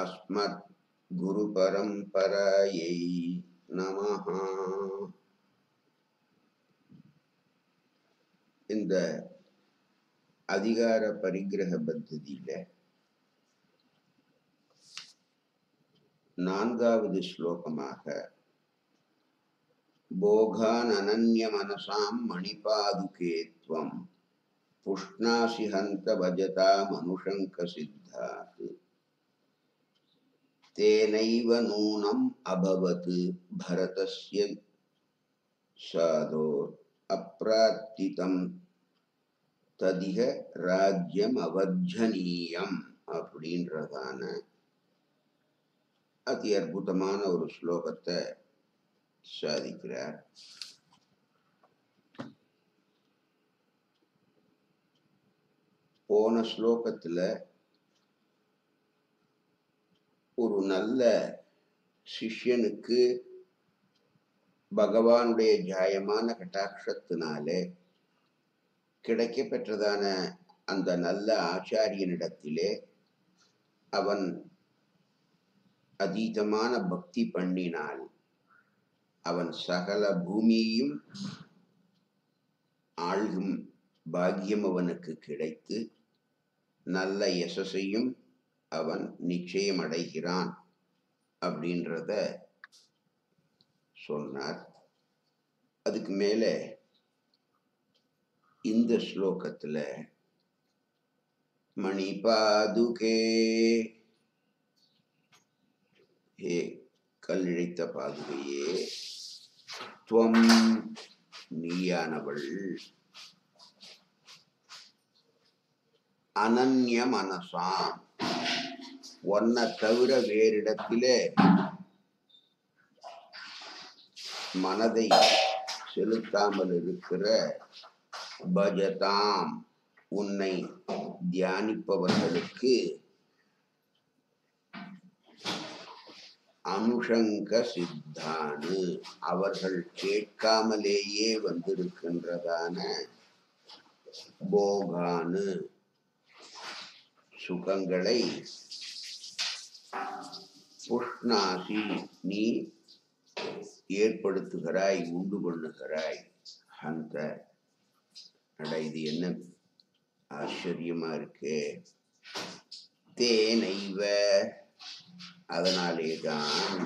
अस्मद् गुरु परंपरायै नमः। இந்த அதிகார பரிகிரக பத்ததியிலே நான்காவது ஸ்லோகமாக போகான் அனன்ய மனசாம் மணிபாதுகேத்வம் पुष्णासि हन्त भजता मनुशंक सिद्धात् तेनैव नूनम् अभवत् भरतस्य साधो अप्रातितं तदिह राज्यम अवज्जनीयम् அப்படின்றதான அதி அற்புதமான ஒரு ஸ்லோகத்தை சாதிக்கிறார்। போன ஸ்லோகத்துல ஒரு நல்ல சிஷ்யனுக்கு பகவானுடைய ஜாயமான கட்டாட்சத்தினாலே கிடைக்க பெற்றதான அந்த நல்ல ஆச்சாரியனிடத்திலே அவன் அதீதமான பக்தி பண்ணினால் அவன் சகல பூமியையும் ஆளும் பாக்கியம் அவனுக்கு கிடைத்து நல்ல யசஸையும் அவன் நிச்சயம் அடைகிறான் அப்படின்றத சொன்னார்। அதுக்கு மேலே இந்த ஸ்லோகத்தில் மணிபாதுகே ஹே கல்லிழைத்த பாதுகையே துவம் நீயானவள் அனன்ய மனசாம் ஒன்ன தவிர வேறிடத்திலே மனதை செலுத்தாமல் இருக்கிற பஜதாம் உன்னை தியானிப்பவர்களுக்கு அனுஷங்க சித்தானு அவர்கள் கேட்காமலேயே வந்திருக்கின்றதான போகானு சுகங்களை புஷ்ணாசி நீ ஏற்படுத்துகிறாய் உண்டு கொள்ளுகிறாய் அந்த இது என்ன ஆச்சரியமா இருக்கு। தேனைவ அதனாலேதான்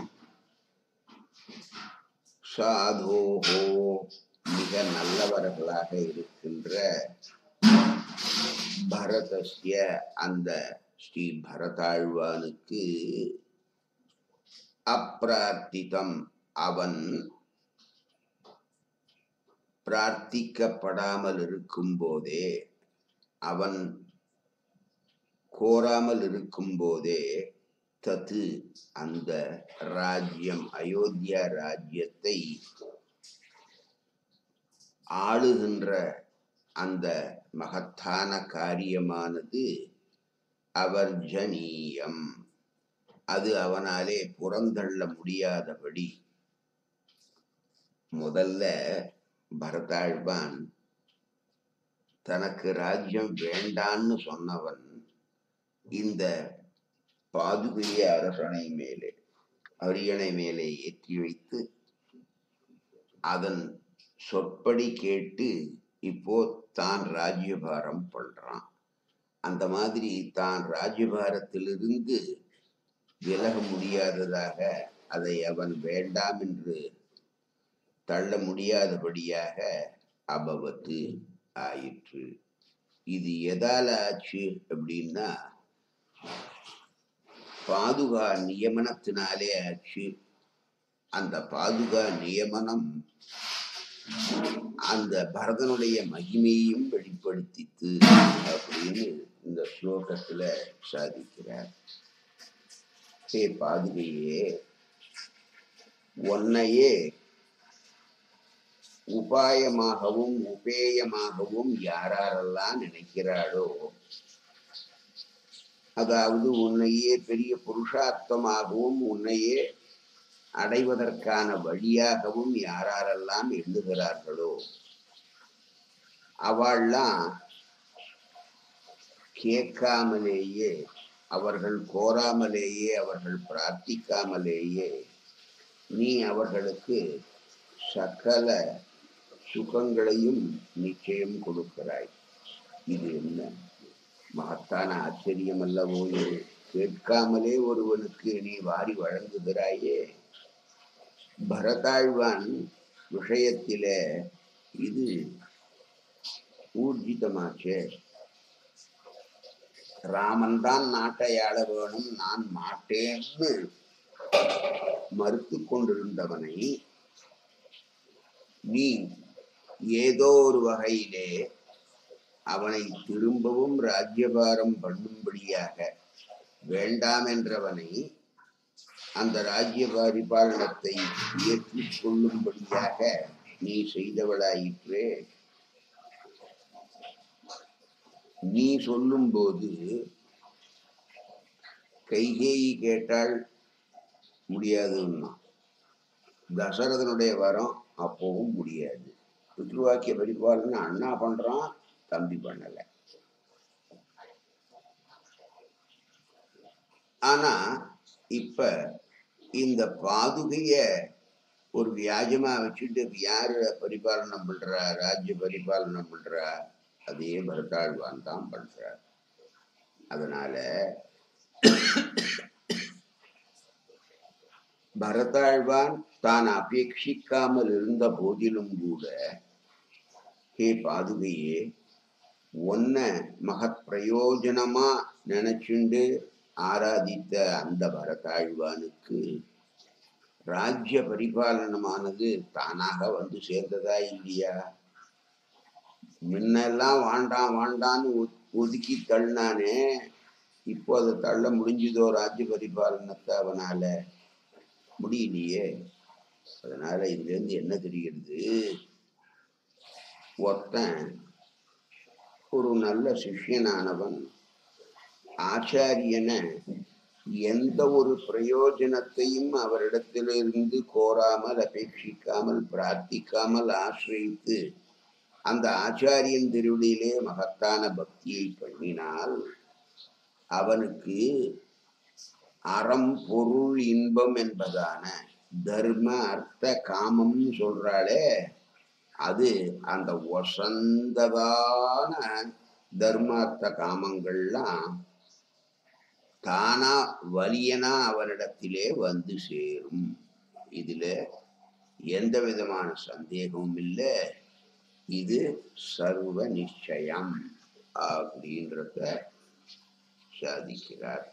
சாதோகோ மிக நல்லவர்களாக இருக்கின்ற பரதஸ்ய அந்த ஸ்ரீ பரதாழ்வானுக்கு அப்பிரார்த்திதம் அவன் பிரார்த்திக்கப்படாமல் இருக்கும் போதே அவன் கோராமல் இருக்கும் போதே தத்து அந்த ராஜ்யம் அயோத்தியா ராஜ்யத்தை ஆளுகின்ற அந்த மகத்தான காரியமானது அவர்ஜனீயம் அது அவனாலே புறந்தள்ள முடியாதபடி முதல்ல பரதாழ்வான் தனக்கு ராஜ்யம் வேண்டான்னு சொன்னவன் இந்த பாதுகைய அரசனை மேலே அரியணை மேலே ஏற்றி வைத்து அதன் சொற்படி கேட்டு இப்போ தான் ராஜ்யபாரம் பண்றான்। அந்த மாதிரி தான் ராஜ்யபாரத்திலிருந்து விலக முடியாததாக அதை அவன் வேண்டாம் என்று தள்ள முடியாதபடியாக அபவத்து ஆயிற்று। இது எதால ஆச்சு அப்படின்னா பாதுகா நியமனத்தினாலே ஆச்சு। அந்த பாதுகா நியமனம் அந்த பரதனுடைய மகிமையும் வெளிப்படுத்தித்து அப்படின்னு இந்த ஸ்லோகத்துல சாதிக்கிறார்। ஹே பாதுகையே ஒன்னையே உபாயமாகவும் உபேயமாகவும் யாரெல்லாம் நினைக்கிறாளோ அதாவது உன்னையே பெரிய புருஷார்த்தமாகவும் உன்னையே அடைவதற்கான வழியாகவும் யாரெல்லாம் எழுதுகிறார்களோ அவள்லாம் கேட்காமலேயே प्रार्थिकामलेये सकल सुखंगளையும் நிச்சயம் கொடுக்கிறாய் இது என்ன மகத்தான ஆச்சரியம் அல்லவோ கேட்காமலே ஒருவனுக்கு நீ வாரி வழங்குகிறாயே பரதாழ்வான் விஷயத்திலே இது ஊர்ஜிதமாச்சே ராமன் தான் நாட்டையாள வேணும் நான் மாட்டேன்னு மறுத்து கொண்டிருந்தவனை நீ ஏதோ ஒரு வகையிலே அவனை திரும்பவும் ராஜ்யபாரம் பண்ணும்படியாக வேண்டாம் என்றவனை அந்த ராஜ்யபாரிபாலனத்தை ஏற்றுக் கொள்ளும்படியாக நீ செய்தவளாயிற்றே நீ சொல்லும்போது கைகேயி கேட்டால் முடியாதுன்னா தசரதனுடைய வரம் அப்பவும் முடியாது பித்ருவாக்கிய பரிபாலனை அண்ணா பண்றான் தம்பி பண்ணல ஆனா இப்ப இந்த பாதுகைய ஒரு வியாஜமா வச்சுட்டு யாரு பரிபாலனம் பண்றா ராஜ்ய பரிபாலனம் பண்றா அதே பரதாழ்வான் தான் பண்றார் அதனால பரதாழ்வான் தான் அபேட்சிக்காமல் இருந்த போதிலும் கூட ஹே பாதுகையே ஒன்ன மகத் பிரயோஜனமா நினைச்சுண்டு ஆராதித்த அந்த பரதாழ்வானுக்கு ராஜ்ய பரிபாலனமானது தானாக வந்து சேர்ந்ததா இல்லையா முன்னெல்லாம் வாண்டாம் வாண்டான்னு ஒதுக்கி தள்ளினானே இப்போ அதை தள்ள முடிஞ்சதோ ராஜ்ய பரிபாலனத்தை அவனால முடியலையே அதனால இதுல இருந்து என்ன தெரிகிறது ஒருத்தன் ஒரு நல்ல சிஷ்யனானவன் ஆச்சாரியனை எந்த ஒரு பிரயோஜனத்தையும் அவரிடத்திலிருந்து கோராமல் அபேட்சிக்காமல் பிரார்த்திக்காமல் ஆசிரியித்து அந்த ஆச்சாரியன் திருவடியிலே மகத்தான பக்தியை பண்ணினால் அவனுக்கு அறம் பொருள் இன்பம் என்பதான தர்ம அர்த்த காமம் சொல்றாளே அது அந்த வசந்ததான தர்ம அர்த்த காமங்கள்லாம் தானா வலியனா அவனிடத்திலே வந்து சேரும் இதுல எந்த விதமான சந்தேகமும் இல்லை இது சர்வ நிச்சயம் அப்படின்றத சாதிக்கிறார்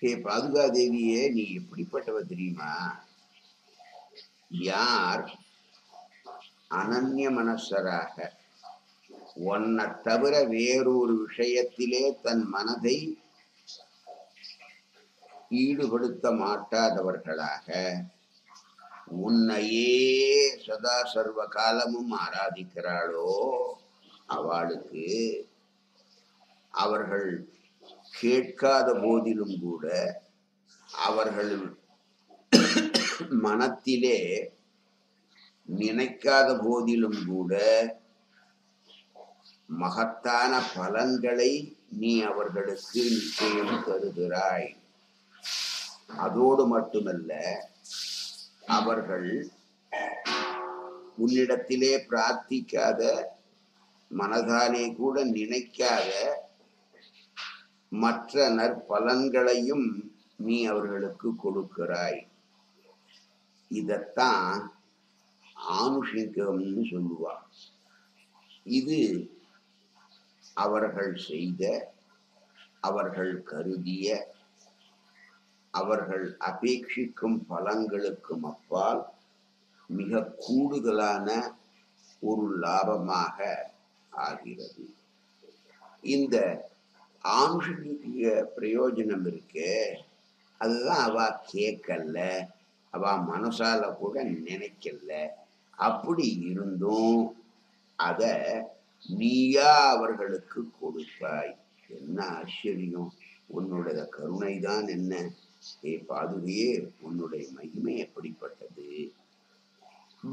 ஹே பாதுகா தேவியே நீ எப்படிப்பட்டவ தெரியுமா யார் அனன்ய மனசராக ஒன்னை தவிர வேறொரு விஷயத்திலே தன் மனதை ஈடுபடுத்த மாட்டாதவர்களாக உன்னையே சதா சர்வ காலமும் ஆராதிக்கிறாளோ அவளுக்கு அவர்கள் கேட்காத போதிலும் கூட அவர்கள் மனத்திலே நினைக்காத போதிலும் கூட மகத்தான பலன்களை நீ அவர்களுக்கு நிச்சயம் தருகிறாய் அதோடு மட்டுமல்ல அவர்கள் உன்னிடத்திலே பிரார்த்திக்காத மனதாலே கூட நினைக்காத மற்ற நற்பலன்களையும் நீ அவர்களுக்கு கொடுக்கிறாய் இதத்தான் ஆனுஷிகம்னு சொல்லுவா இது அவர்கள் செய்த அவர்கள் கருதிய அவர்கள் அபேட்சிக்கும் பலன்களுக்கும் அப்பால் மிக கூடுதலான ஒரு லாபமாக ஆகிறது இந்த ஆம்ஷிக பிரயோஜனம் இருக்கு அதுதான் அவ கேட்கல அவ மனசால கூட நினைக்கல அப்படி இருந்தும் அத நீயா அவர்களுக்கு கொடுத்தாய் என்ன ஆச்சரியம் உன்னுடைய கருணைதான் என்ன ஏ பாதுகையே உன்னுடைய மகிமை எப்படிப்பட்டது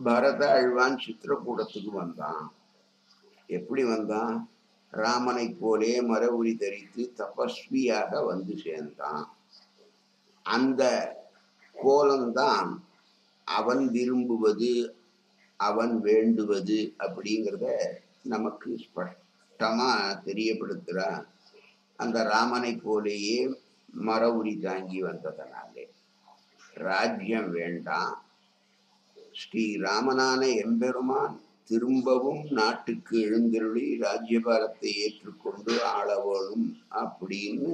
பரதாழ்வான் சித்திரக்கூடத்துக்கு வந்தான் எப்படி வந்தான் ராமனை போலே மரவுரி தரித்து தபஸ்வியாக வந்து சேர்ந்தான். அந்த கோலம்தான் அவன் விரும்புவது, அவன் வேண்டுவது அப்படிங்கிறத நமக்கு ஸ்பஷ்டமாக தெரியப்படுத்துகிறான். அந்த ராமனை போலேயே மரவுரி தாங்கி வந்ததனாலே ராஜ்யம் வேண்டாம், ஸ்ரீராமனான எம்பெருமான் திரும்பவும் நாட்டுக்கு எழுந்தருளி ராஜ்யபாரத்தை ஏற்றுக்கொண்டு ஆளவோடும் அப்படின்னு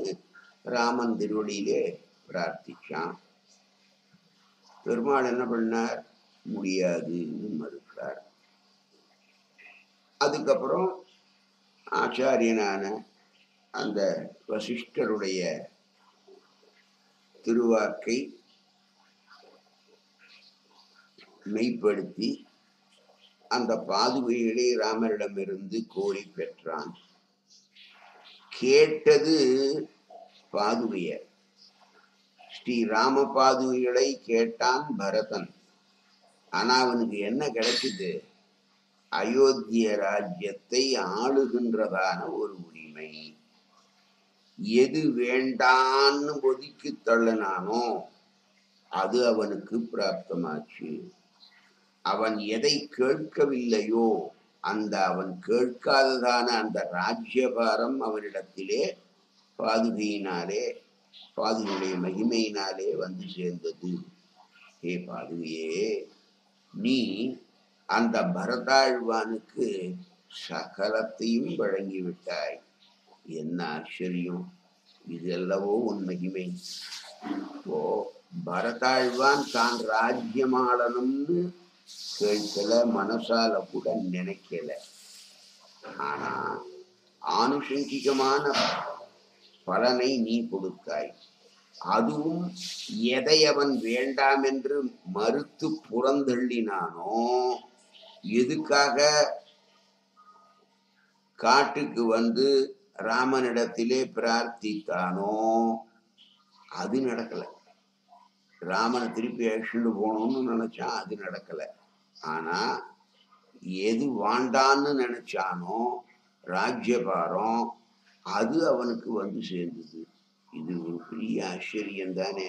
ராமன் திருவடியிலே பிரார்த்திச்சான். பெருமாள் என்ன பண்ணார்? முடியாதுன்னு மறுக்கிறார். அதுக்கப்புறம் ஆச்சாரியனான அந்த வசிஷ்டருடைய திருவாக்கை மெய்ப்படுத்தி அந்த பாதுகைகளை ராமரிடமிருந்து கோரி பெற்றான். கேட்டது பாதுகைய, ஸ்ரீராம பாதுகைகளை கேட்டான் பரதன். ஆனா அவனுக்கு என்ன கிடைச்சது? அயோத்திய ராஜ்யத்தை ஆளுகின்றதான ஒரு உரிமை. எது வேண்டான்னு ஒதுக்கி தள்ளனானோ அது அவனுக்கு பிராப்தமாச்சு. அவன் எதை கேட்கவில்லையோ அந்த அவன் கேட்காததான அந்த ராஜ்யபாரம் அவனிடத்திலே பாதுகையினாலே பாதுகையுடைய மகிமையினாலே வந்து சேர்ந்தது. ஹே பாதுகையே, நீ அந்த பரதாழ்வானுக்கு சகலத்தையும் வழங்கிவிட்டாய். என்ன ஆச்சரியம்! இதெல்லவோ உன் மகிமை. இப்போ பரதாழ்வான் தான் ராஜ்யமாளனும்னு கேட்கல, மனசால கூட நினைக்கல. ஆனா ஆனுஷங்கிகமான பலனை நீ கொடுத்தாய். அதுவும் எதை அவன் வேண்டாம் என்று மறுத்து புறந்தள்ளினானோ, எதுக்காக காட்டுக்கு வந்து ராமனிடத்திலே பிரார்த்தித்தானோ அது நடக்கல. ராமனை திருப்பி அழைச்சிட்டு போகணும்னு நினைச்சான், அது நடக்கல. ஆனா எது வாண்டான்னு நினைச்சானோ ராஜ்யபாரம் அது அவனுக்கு வந்து சேர்ந்தது. இது ஒரு பெரிய ஆச்சரியம் தானே.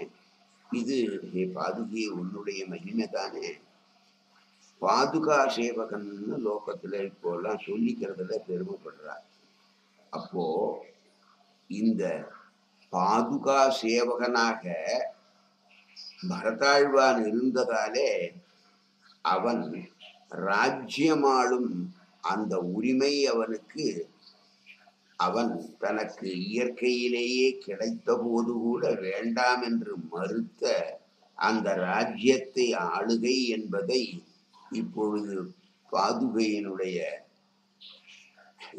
இது பாதுகை உன்னுடைய மகிமை தானே. பாதுகா சேவகன்னு லோகத்துல இப்போலாம் சொல்லிக்கிறதுல பெருமைப்படுறார். அப்போ இந்த பாதுகா சேவகனாக பரதாழ்வான் இருந்ததாலே அவன் ராஜ்யமாளும் அந்த உரிமை அவனுக்கு, அவன் தனக்கு இயற்கையிலேயே கிடைத்த போது கூட வேண்டாம் என்று மறுத்த அந்த ராஜ்யத்தை ஆளுகை என்பதை இப்பொழுது பாதுகையினுடைய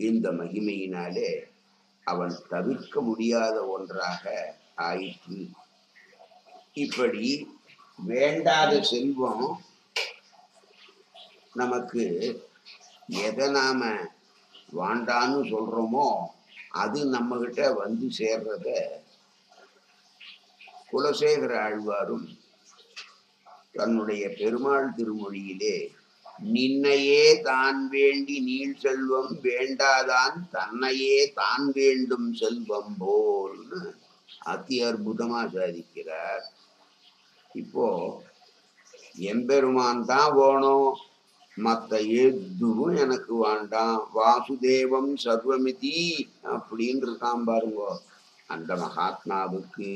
இந்த மகிமையினாலே அவன் தவிர்க்க முடியாத ஒன்றாக ஆயிற்று. இப்படி வேண்டாத செல்வம் நமக்கு எதை நாம வாண்டான்னு சொல்றோமோ அது நம்மகிட்ட வந்து சேர்றத குலசேகர ஆழ்வாரும் தன்னுடைய பெருமாள் திருமொழியிலே நின்னையே தான் வேண்டி நீள் செல்வம் வேண்டாதான் தன்னையே தான் வேண்டும் செல்வம் போல்னு அதி அற்புதமா சாதிக்கிறார். இப்போ எம்பெருமான் தான் போனோம், மற்ற எதுவும் எனக்கு வேண்டாம், வாசுதேவம் சர்வமிதி அப்படின்னு இருக்கான் பாருங்க. அந்த மகாத்மாவுக்கு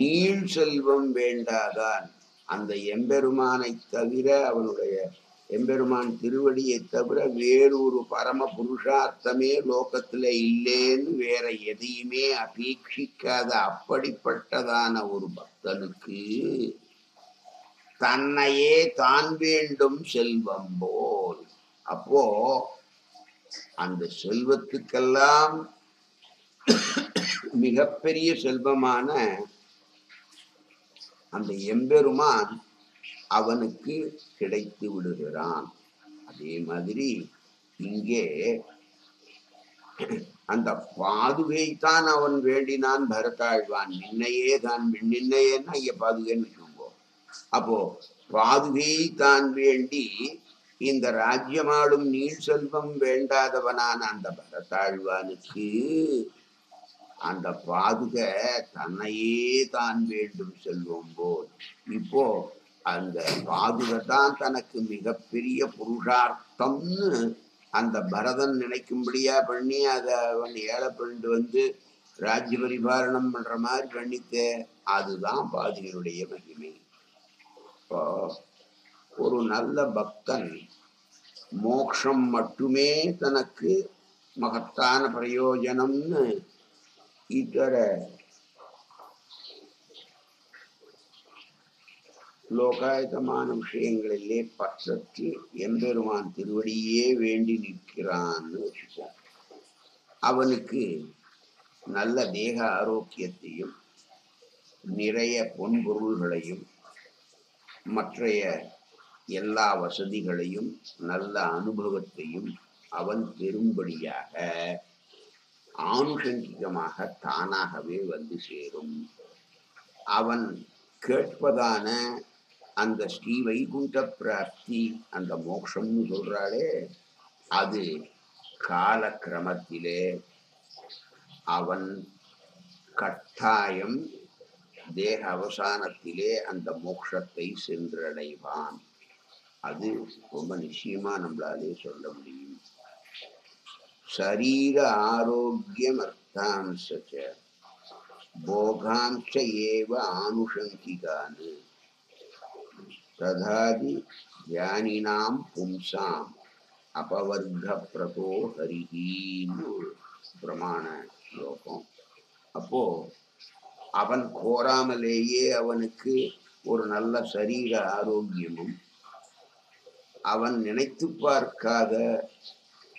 நீள் செல்வம் வேண்டாதான், அந்த எம்பெருமானை தவிர அவனுடைய எம்பெருமான் திருவடியை தவிர வேறொரு பரம புருஷார்த்தமே லோகத்துல இல்லேன்னு வேற எதையுமே அபேட்சிக்காத அப்படிப்பட்டதான ஒரு பக்தனுக்கு தன்னையே தான் வேண்டும் செல்வம் போல். அப்போ அந்த செல்வத்துக்கெல்லாம் மிகப்பெரிய செல்வமான அந்த எம்பெருமான் அவனுக்கு கிடைத்து விடுகிறான். அதே மாதிரி இங்கே அந்த பாதுகைத்தான் அவன் வேண்டினான் பரதாழ்வான். நின்னையே தான், நின்னையேன்னா இங்க பாதுகைன்னு சொல்லுவோம். அப்போ பாதுகை தான் வேண்டி இந்த ராஜ்யமாளும் நீள் செல்வம் வேண்டாதவனான அந்த பரத்தாழ்வானுக்கு அந்த பாதுக தன்னையே தான் வேண்டும் செல்வம் போல். இப்போ அந்த பாதுக தான் தனக்கு மிகப்பெரிய புருஷார்த்தம்னு அந்த பரதன் நினைக்கும்படியா பண்ணி அதை அவன் ஏழை பண்ணிட்டு வந்து ராஜ்ய பரிபாரணம் பண்ற மாதிரி பண்ணித்த. அதுதான் பாதுகனுடைய மகிமை. இப்போ ஒரு நல்ல பக்தன் மோக்ஷம் மட்டுமே தனக்கு மகத்தான பிரயோஜனம்னு இதர லோகாயத்தமான விஷயங்களிலே பற்றற்று எம்பெருமான் திருவடியே வேண்டி நிற்கிறான்னு வச்சுட்டான். அவனுக்கு நல்ல தேக ஆரோக்கியத்தையும் நிறைய பொன்பொருள்களையும் மற்றைய எல்லா வசதிகளையும் நல்ல அனுபவத்தையும் அவன் பெரும்படியாக ஆனுஷங்கிகமாக தானாகவே வந்து சேரும். அவன் கேட்பதான அந்த ஸ்ரீ வைகுண்ட பிராப்தி, அந்த மோட்சம்னு சொல்றாளே, அது காலக்கிரமத்திலே அவன் கட்டாயம் தேக அவசானத்திலே அந்த மோட்சத்தை சென்றடைவான். அது ரொம்ப நிச்சயமா நம்மளாலே சொல்ல முடியும். சரீர ஆரோக்கியம் அர்த்தாம்ச போகாம்ச ஏவ ஆனுஷங்கிகானு ததாதி ஞானினாம் பும்சாம் அபவர்க பிரபோ ஹரிஹீனு பிரமாண ஸ்லோகம். அப்போ அவன் கோராமலேயே அவனுக்கு ஒரு நல்ல சரீர ஆரோக்கியமும் அவன் நினைத்து பார்க்காத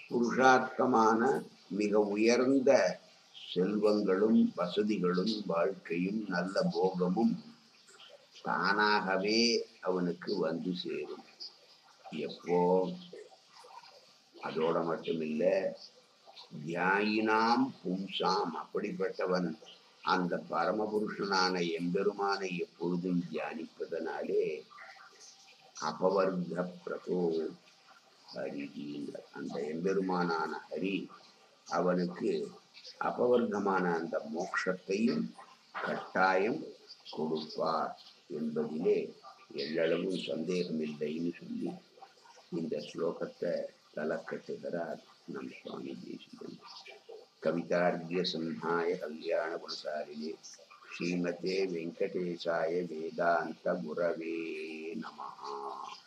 புருஷார்த்தமான மிக உயர்ந்த செல்வங்களும் வசதிகளும் வாழ்க்கையும் நல்ல போகமும் தானாகவே அவனுக்கு வந்து சேரும். எப்போ? அதோட மட்டுமில்லை, தியாயினாம் பும்சாம், அப்படிப்பட்டவன் அந்த பரமபுருஷனான எம்பெருமானை எப்பொழுதும் தியானிப்பதனாலே அபவர்க பிரபோ ஹரிகின்ற அந்த எம்பெருமானான ஹரி அவனுக்கு அபவர்க்கமான அந்த மோட்சத்தையும் கட்டாயம் கொடுப்பார் என்பதிலே எல்லளவும் சந்தேகமில்லைன்னு சொல்லி இந்த ஸ்லோகத்தை தலக்கட்டுகிறார் நம் சுவாமி தேசிகன். கவிதார்க்கிய சம்ஹாய கல்யாண குணசாரியே ஸ்ரீமதே வெங்கடேசாய வேதாந்த குரவே நமஹ.